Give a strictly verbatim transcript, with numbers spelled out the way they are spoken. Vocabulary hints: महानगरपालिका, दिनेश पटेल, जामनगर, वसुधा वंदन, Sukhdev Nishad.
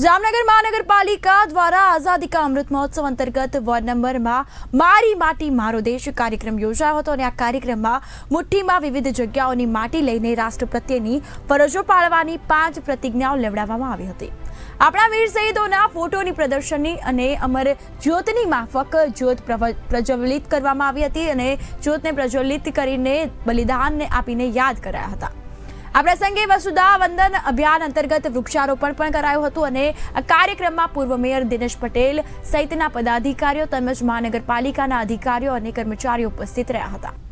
जामनगर महानगरपालिका द्वारा आजादी का अमृत महोत्सव अंतर्गत वोर्ड नंबर में मारी माटी मारो देश कार्यक्रम योजायो हतो अने आ कार्यक्रम में मुठ्ठी में विविध जग्याओनी माटी लईने राष्ट्र प्रत्येनी फरजो पाळवानी पांच प्रतिज्ञाओ लेवडाववामां आवी हती। अपना वीर शहीदोना फोटोनी प्रदर्शनी अने अमर ज्योतनी माफक ज्योत प्रज्वलित करवामां आवी हती अने ज्योतने प्रज्वलित करीने बलिदानने आपीने याद कराया हता। आ प्रसंगे वसुधा वंदन अभियान अंतर्गत वृक्षारोपण पण करायुं हतुं अने कार्यक्रम में पूर्व मेयर दिनेश पटेल सहितना पदाधिकारी तमज महानगरपालिकाना अधिकारी और कर्मचारी उपस्थित रह्या हता।